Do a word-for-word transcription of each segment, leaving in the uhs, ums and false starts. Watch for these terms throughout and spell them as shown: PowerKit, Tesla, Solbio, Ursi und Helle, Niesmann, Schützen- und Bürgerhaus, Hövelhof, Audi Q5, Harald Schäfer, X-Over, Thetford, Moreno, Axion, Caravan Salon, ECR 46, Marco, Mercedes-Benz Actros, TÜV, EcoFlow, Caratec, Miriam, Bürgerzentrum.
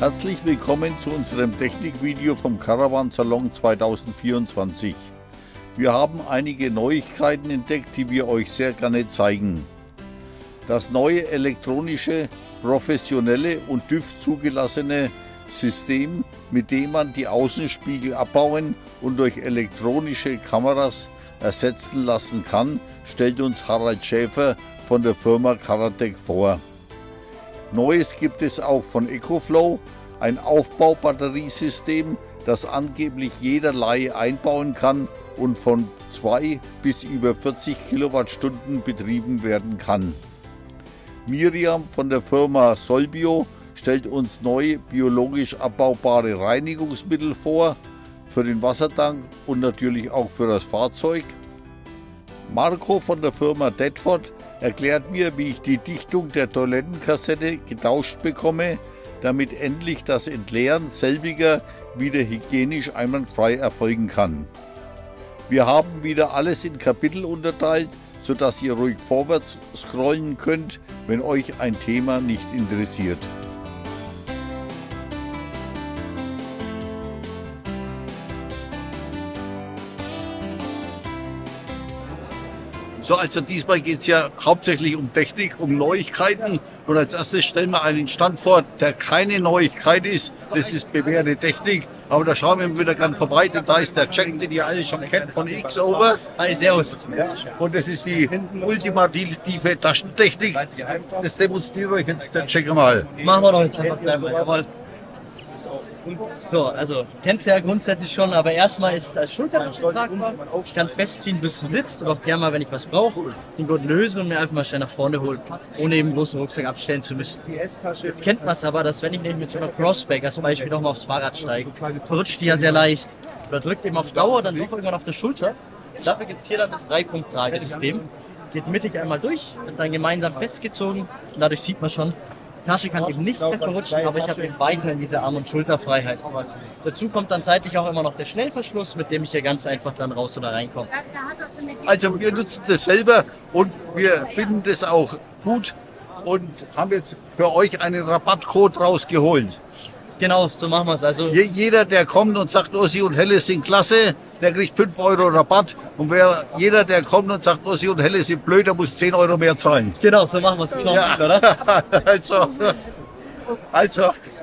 Herzlich willkommen zu unserem Technikvideo vom Caravan Salon zweitausendvierundzwanzig. Wir haben einige Neuigkeiten entdeckt, die wir euch sehr gerne zeigen. Das neue elektronische, professionelle und TÜV zugelassene System, mit dem man die Außenspiegel abbauen und durch elektronische Kameras ersetzen lassen kann, stellt uns Harald Schäfer von der Firma Caratec vor. Neues gibt es auch von EcoFlow, ein Aufbaubatteriesystem, das angeblich jeder Laie einbauen kann und von zwei bis über vierzig Kilowattstunden betrieben werden kann. Miriam von der Firma Solbio stellt uns neue biologisch abbaubare Reinigungsmittel vor, für den Wassertank und natürlich auch für das Fahrzeug. Marco von der Firma Thetford erklärt mir, wie ich die Dichtung der Toilettenkassette getauscht bekomme, damit endlich das Entleeren selbiger wieder hygienisch einwandfrei erfolgen kann. Wir haben wieder alles in Kapitel unterteilt, sodass ihr ruhig vorwärts scrollen könnt, wenn euch ein Thema nicht interessiert. So, also diesmal geht es ja hauptsächlich um Technik, um Neuigkeiten. Und als erstes stellen wir einen Stand vor, der keine Neuigkeit ist. Das ist bewährte Technik. Aber da schauen wir wieder ganz verbreitet. Da ist der Jack, den ihr alle schon kennt, von X-Over. Hi, servus. Ja, und das ist die ultimative Taschentechnik. Das demonstriert euch jetzt der Jack mal. Machen wir doch jetzt einfach gleich mal, jawohl. So, also kennst du ja grundsätzlich schon, aber erstmal ist es als Schultertasche tragbar. Ich kann festziehen, bis du sitzt, und auch gerne mal, wenn ich was brauche, den Gurt lösen und mir einfach mal schnell nach vorne holen, ohne eben bloß einen Rucksack abstellen zu müssen. Jetzt kennt man es aber, dass wenn ich nämlich mit so einer Crossback als Beispiel nochmal aufs Fahrrad steige, rutscht die ja sehr leicht oder drückt eben auf Dauer dann doch irgendwann auf der Schulter. Dafür gibt es hier dann das Drei-Punkt-Tragesystem. Geht mittig einmal durch, wird dann gemeinsam festgezogen und dadurch sieht man schon, die Tasche kann eben nicht mehr verrutschen, aber ich habe eben weiterhin diese Arm- und Schulterfreiheit. Dazu kommt dann zeitlich auch immer noch der Schnellverschluss, mit dem ich hier ganz einfach dann raus oder reinkomme. Also wir nutzen das selber und wir finden das auch gut und haben jetzt für euch einen Rabattcode rausgeholt. Genau, so machen wir es. Also jeder, der kommt und sagt, Ursi und Helle sind klasse, der kriegt fünf Euro Rabatt. Und wer, jeder, der kommt und sagt, Ursi und Helle sind blöd, der muss zehn Euro mehr zahlen. Genau, so machen wir es. Ja. Oder? also, also,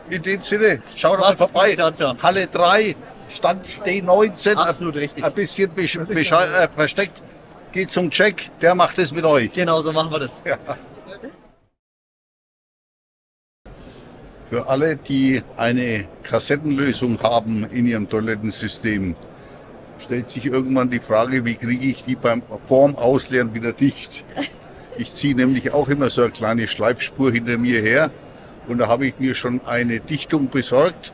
in dem Sinne, schaut mal vorbei. Gut, ja, ja. Halle drei, Stand D neunzehn, absolut richtig. Ein bisschen äh, versteckt. Geht zum Check, der macht es mit euch. Genau, so machen wir das. Ja. Für alle, die eine Kassettenlösung haben in ihrem Toilettensystem, stellt sich irgendwann die Frage, wie kriege ich die beim vorm Ausleeren wieder dicht? Ich ziehe nämlich auch immer so eine kleine Schleifspur hinter mir her und da habe ich mir schon eine Dichtung besorgt,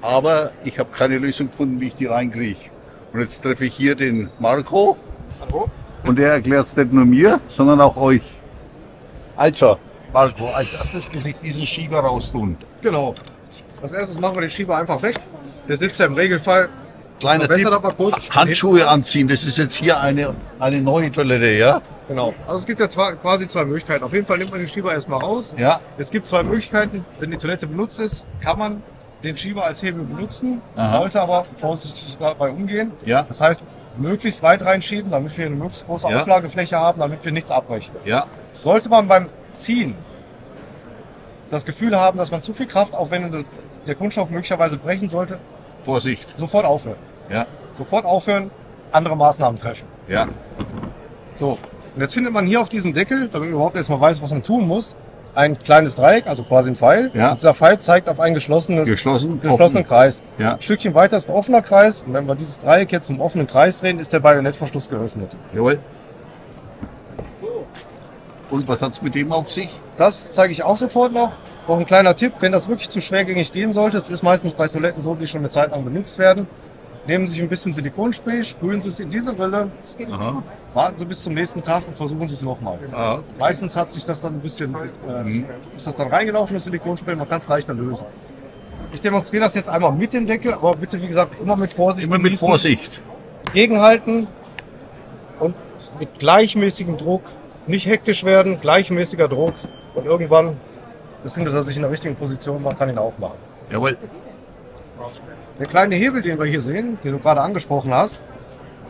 aber ich habe keine Lösung gefunden, wie ich die reinkriege. Und jetzt treffe ich hier den Marco. Hallo. Und der erklärt es nicht nur mir, sondern auch euch. Also, Marco, als erstes muss ich diesen Schieber raus tun. Genau. Als erstes machen wir den Schieber einfach weg. Der sitzt ja im Regelfall. Kleiner Tipp, aber kurz Handschuhe anziehen. Das ist jetzt hier eine, eine neue Toilette, ja? Genau. Also es gibt ja zwei, quasi zwei Möglichkeiten. Auf jeden Fall nimmt man den Schieber erstmal raus. Ja. Es gibt zwei Möglichkeiten. Wenn die Toilette benutzt ist, kann man den Schieber als Hebel benutzen. Aha. Sollte aber vorsichtig dabei umgehen. Ja. Das heißt, möglichst weit reinschieben, damit wir eine möglichst große ja. Auflagefläche haben, damit wir nichts abbrechen. Ja. Sollte man beim Ziehen das Gefühl haben, dass man zu viel Kraft aufwendet, der Kunststoff möglicherweise brechen sollte, Vorsicht. Sofort aufhören. Ja. Sofort aufhören, andere Maßnahmen treffen. Ja. So, und jetzt findet man hier auf diesem Deckel, damit man überhaupt erstmal weiß, was man tun muss, ein kleines Dreieck, also quasi ein Pfeil. Ja. Und dieser Pfeil zeigt auf einen geschlossenen geschlossen, geschlossenen offen. Kreis. Ja. Ein Stückchen weiter ist ein offener Kreis. Und wenn wir dieses Dreieck jetzt zum offenen Kreis drehen, ist der Bajonettverschluss geöffnet. Jawohl. Und was hat es mit dem auf sich? Das zeige ich auch sofort noch. Noch ein kleiner Tipp, wenn das wirklich zu schwergängig gehen sollte, es ist meistens bei Toiletten so, die schon eine Zeit lang benutzt werden, nehmen Sie sich ein bisschen Silikonspray, sprühen Sie es in diese Rille, aha, warten Sie bis zum nächsten Tag und versuchen Sie es nochmal. Okay. Meistens hat sich das dann ein bisschen, äh, mhm. ist das dann reingelaufen, das Silikonspray, man kann es leichter lösen. Ich demonstriere das jetzt einmal mit dem Deckel, aber bitte, wie gesagt, immer mit Vorsicht. Immer mit Vorsicht. Gegenhalten und mit gleichmäßigem Druck. Nicht hektisch werden, gleichmäßiger Druck und irgendwann befindet er sich in der richtigen Position, man kann ihn aufmachen. Jawohl. Der kleine Hebel, den wir hier sehen, den du gerade angesprochen hast,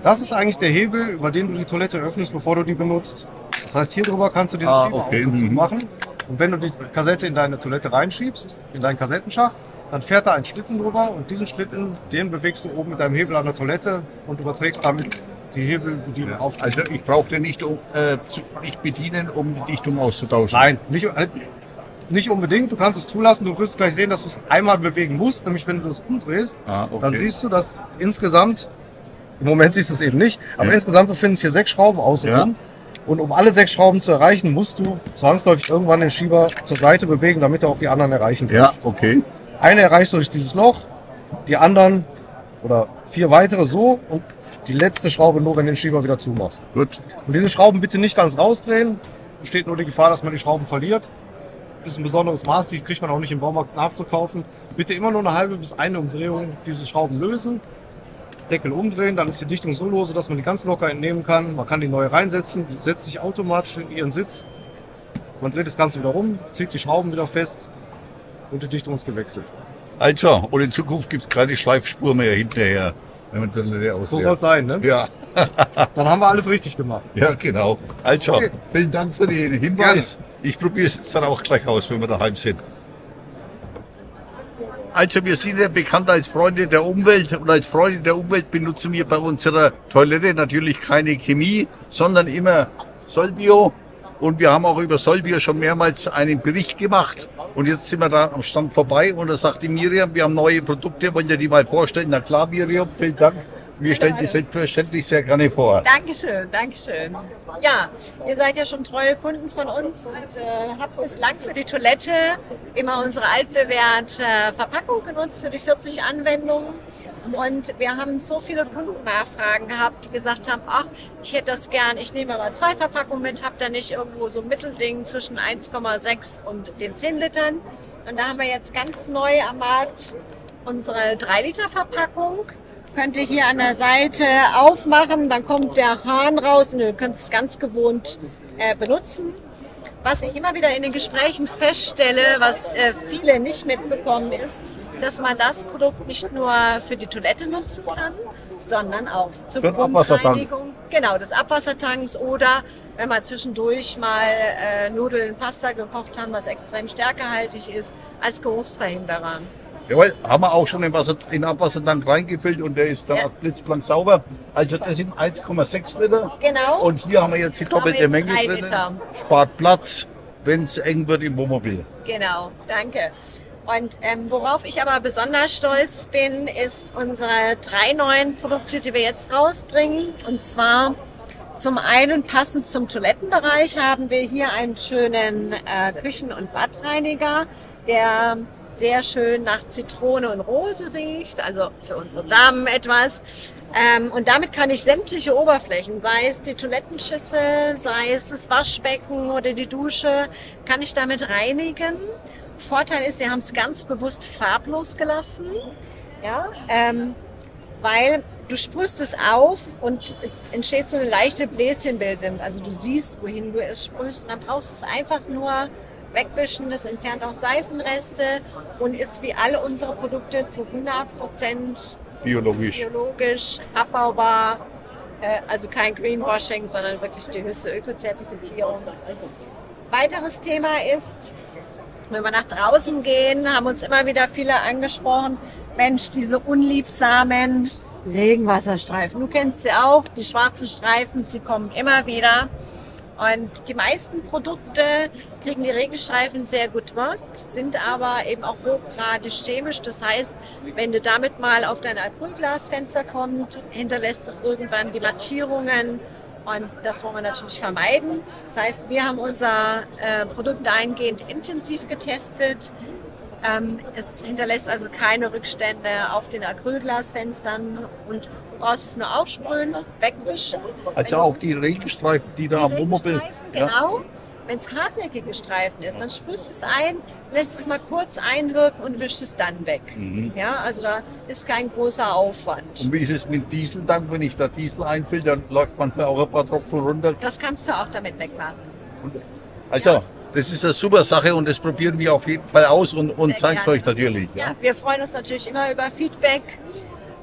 das ist eigentlich der Hebel, über den du die Toilette öffnest, bevor du die benutzt. Das heißt, hier drüber kannst du diesen ah, okay. mhm. machen. Und wenn du die Kassette in deine Toilette reinschiebst, in deinen Kassettenschacht, dann fährt da ein Schlitten drüber und diesen Schlitten, den bewegst du oben mit deinem Hebel an der Toilette und überträgst damit die Hebelbedienung ja. auf. Also ich brauche den nicht, um, äh, nicht bedienen, um die Dichtung auszutauschen? Nein, nicht, äh, nicht unbedingt. Du kannst es zulassen. Du wirst gleich sehen, dass du es einmal bewegen musst. Nämlich wenn du das umdrehst, ah, okay. dann siehst du, dass insgesamt, im Moment siehst du es eben nicht, aber ja. insgesamt befinden sich hier sechs Schrauben außenrum. Ja. Und um alle sechs Schrauben zu erreichen, musst du zwangsläufig irgendwann den Schieber zur Seite bewegen, damit du auch die anderen erreichen kannst. Ja, okay. Eine erreichst du durch dieses Loch, die anderen oder vier weitere so und die letzte Schraube nur, wenn du den Schieber wieder zumachst. Gut. Und diese Schrauben bitte nicht ganz rausdrehen. Besteht nur die Gefahr, dass man die Schrauben verliert. Ist ein besonderes Maß, die kriegt man auch nicht im Baumarkt nachzukaufen. Bitte immer nur eine halbe bis eine Umdrehung diese Schrauben lösen. Deckel umdrehen, dann ist die Dichtung so lose, dass man die ganz locker entnehmen kann. Man kann die neue reinsetzen, die setzt sich automatisch in ihren Sitz. Man dreht das Ganze wieder um, zieht die Schrauben wieder fest und die Dichtung ist gewechselt. Also, und in Zukunft gibt es keine Schleifspur mehr hinterher, wenn man dann leer ausleert. So soll es sein, ne? Ja. Dann haben wir alles richtig gemacht. Ja, genau. Also, okay. vielen Dank für den Hinweis. Gerne. Ich probiere es jetzt dann auch gleich aus, wenn wir daheim sind. Also wir sind ja bekannt als Freunde der Umwelt und als Freunde der Umwelt benutzen wir bei unserer Toilette natürlich keine Chemie, sondern immer Solbio und wir haben auch über Solbio schon mehrmals einen Bericht gemacht und jetzt sind wir da am Stand vorbei und da sagt die Miriam, wir haben neue Produkte, wollt ihr die mal vorstellen? Na klar Miriam, vielen Dank. Wir stellen die selbstverständlich sehr gerne vor. Dankeschön, Dankeschön. Ja, ihr seid ja schon treue Kunden von uns und äh, habt bislang für die Toilette immer unsere altbewährte Verpackung genutzt für die vierzig Anwendungen. Und wir haben so viele Kundennachfragen gehabt, die gesagt haben, ach, ich hätte das gern, ich nehme mal zwei Verpackungen mit, habt da nicht irgendwo so ein Mittelding zwischen eins Komma sechs und den zehn Litern. Und da haben wir jetzt ganz neu am Markt unsere drei Liter Verpackung. Könnt ihr hier an der Seite aufmachen, dann kommt der Hahn raus und ihr könnt es ganz gewohnt äh, benutzen. Was ich immer wieder in den Gesprächen feststelle, was äh, viele nicht mitbekommen, ist, dass man das Produkt nicht nur für die Toilette nutzen kann, sondern auch zur Grundreinigung, genau, des Abwassertanks oder wenn man zwischendurch mal äh, Nudeln, Pasta gekocht haben, was extrem stärkehaltig ist, als Geruchsverhinderer. Jawohl, haben wir auch schon in den Abwassertank reingefüllt und der ist dann ja. blitzblank sauber. Also das sind eins Komma sechs Liter. Genau. Und hier haben wir jetzt die doppelte Menge drin. Spart Platz, wenn es eng wird im Wohnmobil. Genau, danke. Und ähm, worauf ich aber besonders stolz bin, ist unsere drei neuen Produkte, die wir jetzt rausbringen. Und zwar zum einen passend zum Toilettenbereich haben wir hier einen schönen äh, Küchen- und Badreiniger, der sehr schön nach Zitrone und Rose riecht, also für unsere Damen etwas. Ähm, und damit kann ich sämtliche Oberflächen, sei es die Toilettenschüssel, sei es das Waschbecken oder die Dusche, kann ich damit reinigen. Vorteil ist, wir haben es ganz bewusst farblos gelassen, ja, ähm, weil du sprühst es auf und es entsteht so eine leichte Bläschenbildung. Also du siehst, wohin du es sprühst und dann brauchst du es einfach nur wegwischen, das entfernt auch Seifenreste und ist wie alle unsere Produkte zu hundert Prozent biologisch. biologisch, abbaubar, also kein Greenwashing, sondern wirklich die höchste Ökozertifizierung. Weiteres Thema ist, wenn wir nach draußen gehen, haben uns immer wieder viele angesprochen, Mensch, diese unliebsamen Regenwasserstreifen, du kennst sie auch, die schwarzen Streifen, sie kommen immer wieder. Und die meisten Produkte kriegen die Regenstreifen sehr gut weg, sind aber eben auch hochgradig chemisch. Das heißt, wenn du damit mal auf dein Acrylglasfenster kommst, hinterlässt es irgendwann die Mattierungen und das wollen wir natürlich vermeiden. Das heißt, wir haben unser äh, Produkt dahingehend intensiv getestet. Ähm, es hinterlässt also keine Rückstände auf den Acrylglasfenstern und du brauchst es nur aufsprühen, wegwischen. Also auch die Regenstreifen, die da am Wohnmobil. Genau. Ja. Wenn es hartnäckige Streifen ist, dann sprühst du es ein, lässt es mal kurz einwirken und wischst es dann weg. Mhm. Ja, also da ist kein großer Aufwand. Und wie ist es mit Diesel dann? Wenn ich da Diesel einfülle, dann läuft manchmal auch ein paar Tropfen runter. Das kannst du auch damit wegmachen. Also ja. Das ist eine super Sache und das probieren wir auf jeden Fall aus und, und zeigen es euch natürlich. Ja, ja, wir freuen uns natürlich immer über Feedback.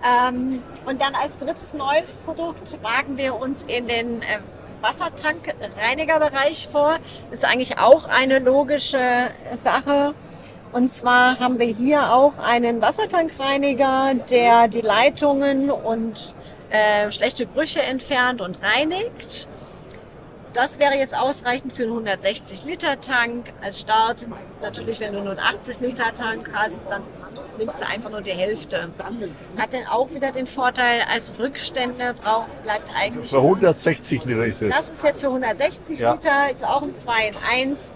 Ähm, und dann als drittes neues Produkt wagen wir uns in den äh, Wassertankreinigerbereich vor. Das ist eigentlich auch eine logische Sache. Und zwar haben wir hier auch einen Wassertankreiniger, der die Leitungen und äh, schlechte Brüche entfernt und reinigt. Das wäre jetzt ausreichend für einen hundertsechzig Liter Tank als Start. Natürlich, wenn du nur einen achtzig Liter Tank hast, dann nimmst du einfach nur die Hälfte. Hat dann auch wieder den Vorteil, als Rückstände braucht, bleibt eigentlich... Für hundertsechzig Liter ist es. Das ist jetzt für hundertsechzig ja. Liter, ist auch ein zwei in eins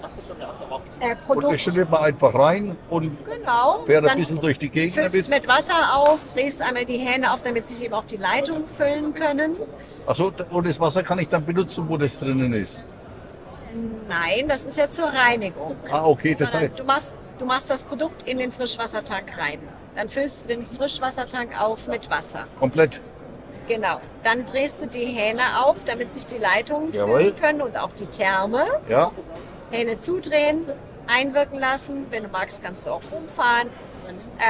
äh, Produkt. Und das schüttet man einfach rein und genau. fährt dann ein bisschen durch die Gegend. Füllst es mit Wasser auf, drehst einmal die Hähne auf, damit sich eben auch die Leitungen füllen können. Achso, und das Wasser kann ich dann benutzen, wo das drinnen ist? Nein, das ist ja zur Reinigung. Ah, okay, das heißt... Du machst Du machst das Produkt in den Frischwassertank rein. Dann füllst du den Frischwassertank auf mit Wasser. Komplett? Genau. Dann drehst du die Hähne auf, damit sich die Leitungen Jawohl. füllen können und auch die Therme. Ja. Hähne zudrehen, einwirken lassen. Wenn du magst, kannst du auch rumfahren.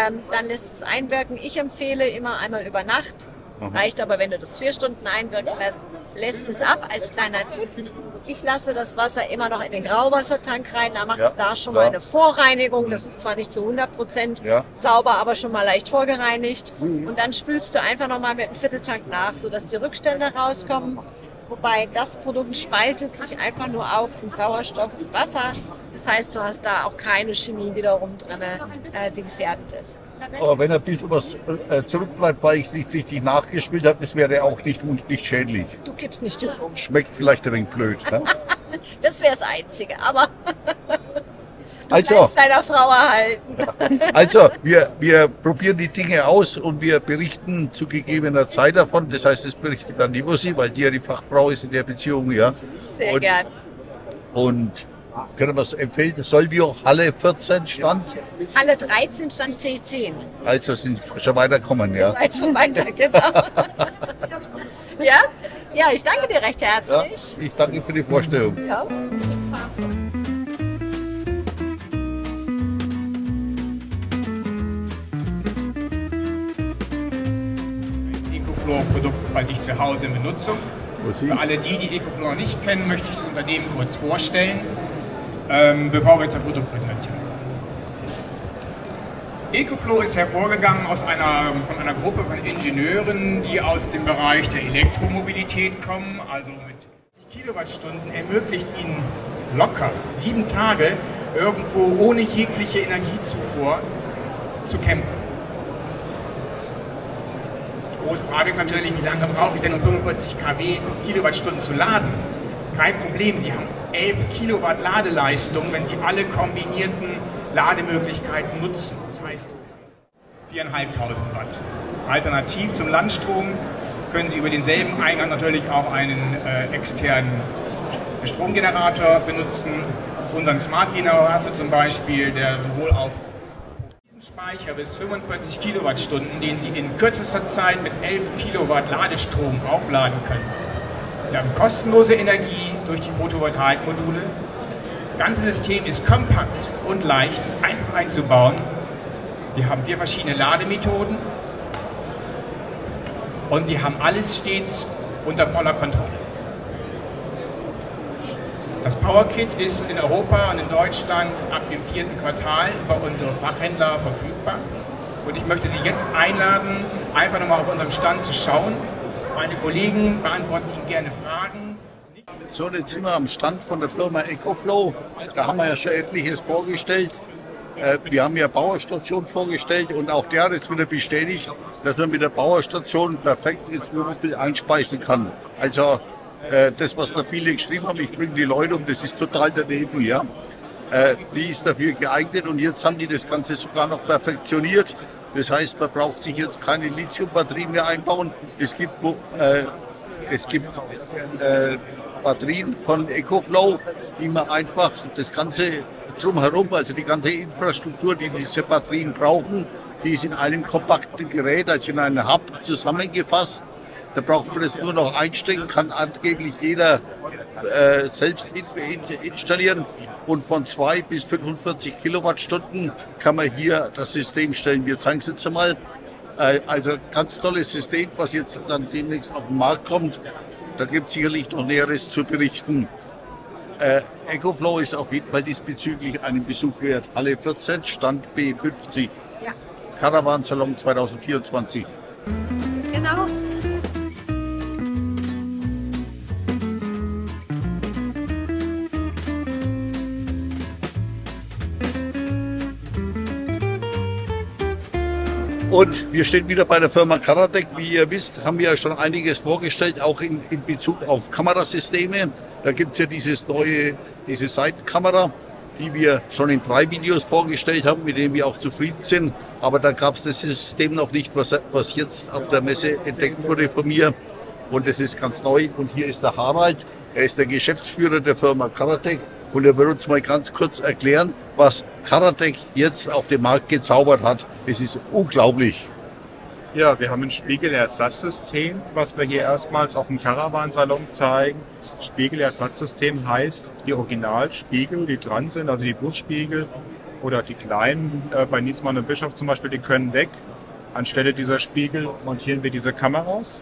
Ähm, dann lässt es einwirken. Ich empfehle immer einmal über Nacht. Es reicht aber, wenn du das vier Stunden einwirken lässt, lässt es ab. Als kleiner Tipp, ich lasse das Wasser immer noch in den Grauwassertank rein, da macht es ja, da schon klar. mal eine Vorreinigung. Das ist zwar nicht zu hundert Prozent ja. sauber, aber schon mal leicht vorgereinigt. Mhm. Und dann spülst du einfach nochmal mit einem Vierteltank nach, sodass die Rückstände rauskommen. Wobei das Produkt spaltet sich einfach nur auf den Sauerstoff und Wasser. Das heißt, du hast da auch keine Chemie wiederum drin, äh, die gefährdet ist. Aber wenn ein bisschen was zurückbleibt, weil ich es nicht richtig nachgespielt habe, das wäre auch nicht, nicht schädlich. Du gibst nicht den Punkt. Schmeckt vielleicht ein wenig blöd. Ne? Das wäre das Einzige, aber du also, bleibst deiner Frau erhalten. Also, wir, wir probieren die Dinge aus und wir berichten zu gegebener Zeit davon. Das heißt, es berichtet dann die Ursi, weil die ja die Fachfrau ist in der Beziehung. Ja. Sehr und, gern. Und... Können wir es empfehlen? Solbio, Halle vierzehn Stand? Halle dreizehn Stand C zehn. Also sind wir schon weitergekommen, ja? Seid schon weiter, genau. ja? ja, ich danke dir recht herzlich. Ja, ich danke für die Vorstellung. Ja. EcoFlow-Produkt bei sich zu Hause in Benutzung. Für alle die, die EcoFlow nicht kennen, möchte ich das Unternehmen kurz vorstellen. Ähm, bevor wir zur Produktpräsentation kommen. EcoFlow ist hervorgegangen aus einer, von einer Gruppe von Ingenieuren, die aus dem Bereich der Elektromobilität kommen, also mit zwanzig Kilowattstunden ermöglicht ihnen locker sieben Tage irgendwo ohne jegliche Energiezufuhr zu campen. Die große Frage ist natürlich, wie lange brauche ich denn um fünfundvierzig Kilowattstunden zu laden? Kein Problem, Sie haben elf Kilowatt Ladeleistung, wenn Sie alle kombinierten Lademöglichkeiten nutzen. Das heißt viertausendfünfhundert Watt. Alternativ zum Landstrom können Sie über denselben Eingang natürlich auch einen äh, externen Stromgenerator benutzen. Unseren Smart-Generator zum Beispiel, der sowohl auf Speicher bis fünfundvierzig Kilowattstunden, den Sie in kürzester Zeit mit elf Kilowatt Ladestrom aufladen können. Wir haben kostenlose Energie durch die Photovoltaikmodule. Das ganze System ist kompakt und leicht, einfach einzubauen. Sie haben vier verschiedene Lademethoden und Sie haben alles stets unter voller Kontrolle. Das PowerKit ist in Europa und in Deutschland ab dem vierten Quartal über unsere Fachhändler verfügbar. Und ich möchte Sie jetzt einladen, einfach nochmal auf unserem Stand zu schauen. Meine Kollegen beantworten Ihnen gerne Fragen. So, jetzt sind wir am Stand von der Firma EcoFlow. Da haben wir ja schon etliches vorgestellt. Wir haben ja Bauerstation vorgestellt und auch der hat jetzt wieder bestätigt, dass man mit der Bauerstation perfekt ins Wohnmobil einspeisen kann. Also das, was da viele geschrieben haben, ich bringe die Leute um, das ist total daneben, ja. Die ist dafür geeignet und jetzt haben die das Ganze sogar noch perfektioniert. Das heißt, man braucht sich jetzt keine Lithium-Batterien mehr einbauen. Es gibt, äh, es gibt äh, Batterien von EcoFlow, die man einfach das Ganze drumherum, also die ganze Infrastruktur, die diese Batterien brauchen, die ist in einem kompakten Gerät, also in einem Hub zusammengefasst. Da braucht man es nur noch einstecken, kann angeblich jeder äh, selbst in, in, installieren. Und von zwei bis fünfundvierzig Kilowattstunden kann man hier das System stellen. Wir zeigen es jetzt mal. Äh, also ganz tolles System, was jetzt dann demnächst auf den Markt kommt. Da gibt es sicherlich noch Näheres zu berichten. Äh, EcoFlow ist auf jeden Fall diesbezüglich einen Besuch wert. Halle vierzehn, Stand B fünfzig. Ja. Caravan Salon zweitausendvierundzwanzig. Genau. Und wir stehen wieder bei der Firma Caratec. Wie ihr wisst, haben wir ja schon einiges vorgestellt, auch in, in Bezug auf Kamerasysteme. Da gibt es ja dieses neue, diese Seitenkamera, die wir schon in drei Videos vorgestellt haben, mit denen wir auch zufrieden sind. Aber da gab es das System noch nicht, was, was jetzt auf der Messe entdeckt wurde von mir. Und das ist ganz neu. Und hier ist der Harald. Er ist der Geschäftsführer der Firma Caratec. Und er wird uns mal ganz kurz erklären, was Caratec jetzt auf dem Markt gezaubert hat. Es ist unglaublich. Ja, wir haben ein Spiegelersatzsystem, was wir hier erstmals auf dem Caravan-Salon zeigen. Spiegelersatzsystem heißt, die Originalspiegel, die dran sind, also die Busspiegel oder die kleinen, äh, bei Niesmann und Bischof zum Beispiel, die können weg. Anstelle dieser Spiegel montieren wir diese Kameras.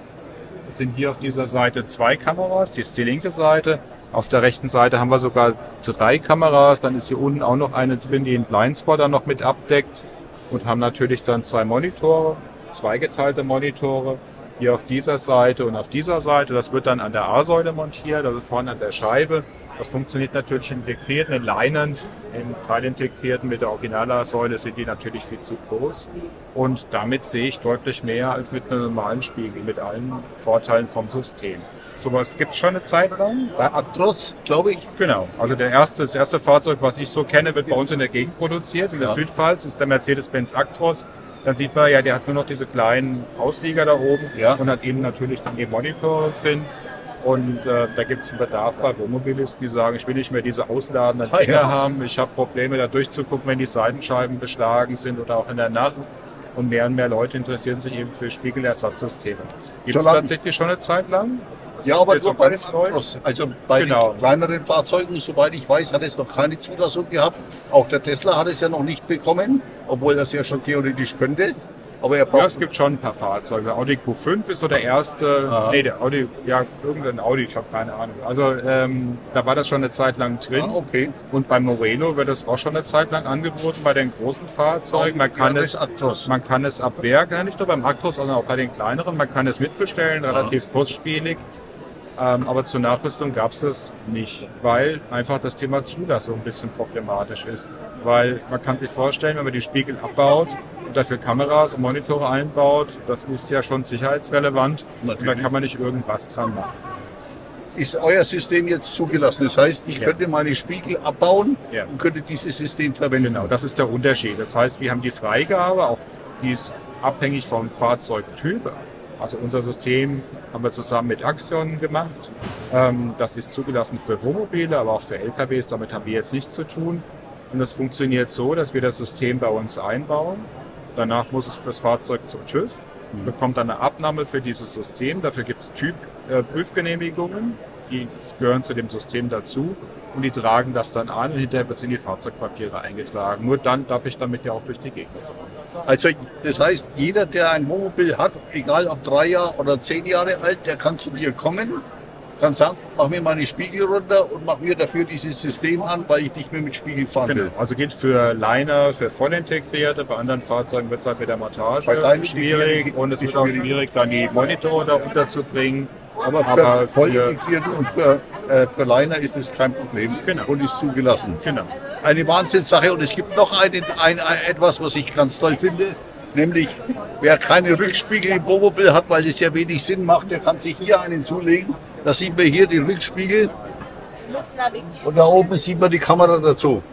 Es sind hier auf dieser Seite zwei Kameras, die ist die linke Seite. Auf der rechten Seite haben wir sogar drei Kameras, dann ist hier unten auch noch eine drin, die einen Blindspotter noch mit abdeckt, und haben natürlich dann zwei Monitore, zweigeteilte Monitore, hier auf dieser Seite und auf dieser Seite. Das wird dann an der A-Säule montiert, also vorne an der Scheibe. Das funktioniert natürlich integriert, in Leinen, in teilintegrierten mit der Original-A-Säule sind die natürlich viel zu groß. Und damit sehe ich deutlich mehr als mit einem normalen Spiegel, mit allen Vorteilen vom System. Sowas gibt es schon eine Zeit lang. Bei Actros, glaube ich. Genau. Also der erste, das erste Fahrzeug, was ich so kenne, wird bei uns in der Gegend produziert, in der ja. Südpfalz, ist der Mercedes-Benz Actros. Dann sieht man ja, der hat nur noch diese kleinen Auslieger da oben ja. und hat eben natürlich dann die Monitore drin. Und äh, da gibt es einen Bedarf bei Wohnmobilisten, die sagen, ich will nicht mehr diese ausladenden Dinger ja. haben. Ich habe Probleme, da durchzugucken, wenn die Seitenscheiben beschlagen sind oder auch in der Nacht. Und mehr und mehr Leute interessieren sich eben für Spiegelersatzsysteme. Gibt es tatsächlich schon eine Zeit lang? Ja, aber nur bei den Actros. Also bei genau. den kleineren Fahrzeugen, soweit ich weiß, hat es noch keine Zulassung gehabt. Auch der Tesla hat es ja noch nicht bekommen, obwohl das ja schon theoretisch könnte. Aber er braucht ja, es gibt schon ein paar Fahrzeuge. Der Audi Q fünf ist so der erste, ah. nee, der Audi, ja, irgendein Audi, ich habe keine Ahnung. Also ähm, da war das schon eine Zeit lang drin. Ah, okay. Und bei Moreno wird es auch schon eine Zeit lang angeboten, bei den großen Fahrzeugen. Man kann, ja, es, man kann es ab Werk, ja, nicht nur beim Actros, sondern auch bei den kleineren, man kann es mitbestellen, relativ ah. kostspielig. Ähm, aber zur Nachrüstung gab es das nicht, weil einfach das Thema Zulassung ein bisschen problematisch ist. Weil man kann sich vorstellen, wenn man die Spiegel abbaut und dafür Kameras und Monitore einbaut, das ist ja schon sicherheitsrelevant. Natürlich. Und da kann man nicht irgendwas dran machen. Ist euer System jetzt zugelassen? Das heißt, ich ja. könnte meine Spiegel abbauen ja. und könnte dieses System verwenden? Genau, das ist der Unterschied. Das heißt, wir haben die Freigabe, auch die ist abhängig vom Fahrzeugtyp. Also unser System haben wir zusammen mit Axion gemacht. Das ist zugelassen für Wohnmobile, aber auch für L K Ws. Damit haben wir jetzt nichts zu tun. Und das funktioniert so, dass wir das System bei uns einbauen. Danach muss das Fahrzeug zum TÜV, bekommt dann eine Abnahme für dieses System. Dafür gibt es Typ-Prüfgenehmigungen, die gehören zu dem System dazu. Und die tragen das dann an und hinterher wird es in die Fahrzeugpapiere eingetragen. Nur dann darf ich damit ja auch durch die Gegend fahren. Also das heißt, jeder, der ein Wohnmobil hat, egal ob drei Jahre oder zehn Jahre alt, der kann zu dir kommen, kann sagen, mach mir meine Spiegel runter und mach mir dafür dieses System an, weil ich nicht mehr mit Spiegel fahren genau. will. Also gilt für Liner, für Vollintegrierte, bei anderen Fahrzeugen wird es halt mit der Montage schwierig die, die, und es wird auch schwierig, dann die Monitore da unterzubringen. Aber für, aber voll integriert und für, äh, für Liner ist es kein Problem genau. und ist zugelassen. Genau. Eine Wahnsinnssache, und es gibt noch ein, ein, ein, etwas, was ich ganz toll finde, nämlich wer keine Rückspiegel im Wohnmobil hat, weil es ja wenig Sinn macht, der kann sich hier einen zulegen. Da sieht man hier den Rückspiegel und da oben sieht man die Kamera dazu.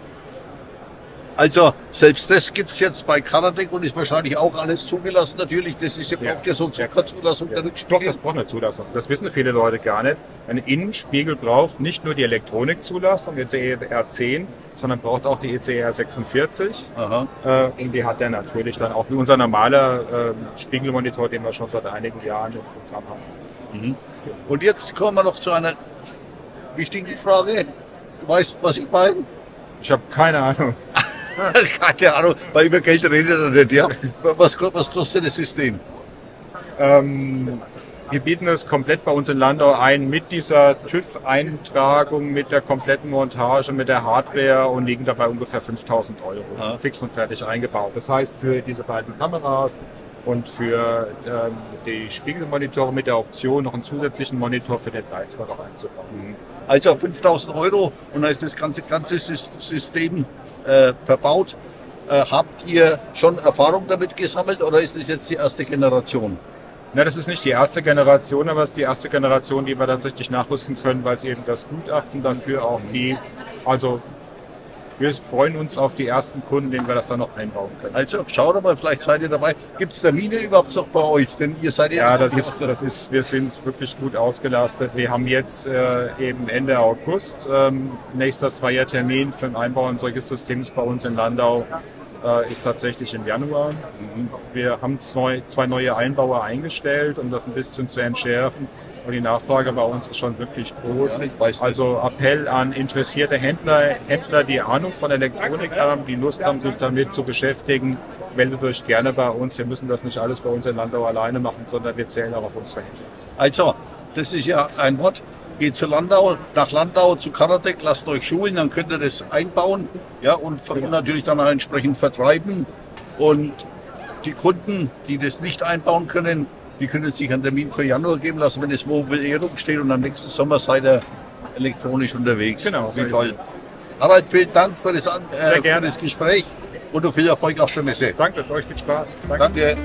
Also selbst das gibt es jetzt bei Caratec und ist wahrscheinlich auch alles zugelassen. Natürlich, das ist ja, ja. braucht ja so eine Zulassung. Ja. Der Doch, das braucht eine Zulassung. Das wissen viele Leute gar nicht. Ein Innenspiegel braucht nicht nur die Elektronikzulassung, E C R zehn, sondern braucht auch die E C R sechsundvierzig. Aha. Äh, und die hat er natürlich dann auch wie unser normaler äh, Spiegelmonitor, den wir schon seit einigen Jahren im Programm haben. Mhm. Und jetzt kommen wir noch zu einer wichtigen Frage. Du weißt, was ich meine? Ich habe keine Ahnung. Keine Ahnung, weil über Geld redet er nicht, ja? Was, was kostet das System? Ähm, wir bieten es komplett bei uns in Landau ein, mit dieser TÜV-Eintragung, mit der kompletten Montage, mit der Hardware und liegen dabei ungefähr fünftausend Euro, ah. fix und fertig eingebaut. Das heißt, für diese beiden Kameras und für ähm, die Spiegelmonitore mit der Option, noch einen zusätzlichen Monitor für den Leitbereich einzubauen. Also fünftausend Euro, und da ist das ganze, ganze System äh, verbaut. Äh, habt ihr schon Erfahrung damit gesammelt oder ist das jetzt die erste Generation? Na, das ist nicht die erste Generation, aber es ist die erste Generation, die wir tatsächlich nachrüsten können, weil es eben das Gutachten dafür auch die, also wir freuen uns auf die ersten Kunden, denen wir das dann noch einbauen können. Also schaut mal, vielleicht seid ihr dabei. Gibt es Termine überhaupt noch bei euch? Denn ihr seid ja, ja das, ist, das ist, wir sind wirklich gut ausgelastet. Wir haben jetzt äh, eben Ende August ähm, nächster freier Termin für den Einbau unseres Systems bei uns in Landau äh, ist tatsächlich im Januar. Mhm. Wir haben zwei, zwei neue Einbauer eingestellt, um das ein bisschen zu entschärfen. Und die Nachfrage bei uns ist schon wirklich groß. Ja, also Appell an interessierte Händler, Händler, die Ahnung von Elektronik haben, die Lust haben, sich damit zu beschäftigen. Meldet euch gerne bei uns. Wir müssen das nicht alles bei uns in Landau alleine machen, sondern wir zählen auch auf unsere Händler. Also, das ist ja ein Wort. Geht zu Landau, nach Landau, zu Caratec, lasst euch schulen, dann könnt ihr das einbauen, ja, und natürlich dann entsprechend vertreiben. Und die Kunden, die das nicht einbauen können, die können sich einen Termin für Januar geben lassen, wenn es wo Beehrung steht, und am nächsten Sommer seid ihr elektronisch unterwegs. Genau. Wie toll. Harald, vielen Dank für das, äh, für das Gespräch und viel Erfolg auf der Messe. Danke, für euch viel Spaß. Danke. Danke.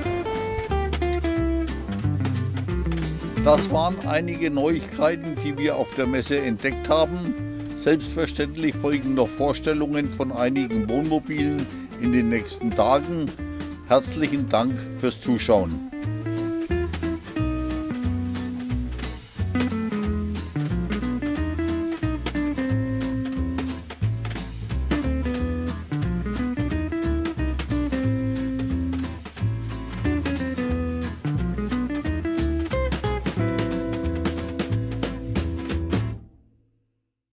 Das waren einige Neuigkeiten, die wir auf der Messe entdeckt haben. Selbstverständlich folgen noch Vorstellungen von einigen Wohnmobilen in den nächsten Tagen. Herzlichen Dank fürs Zuschauen.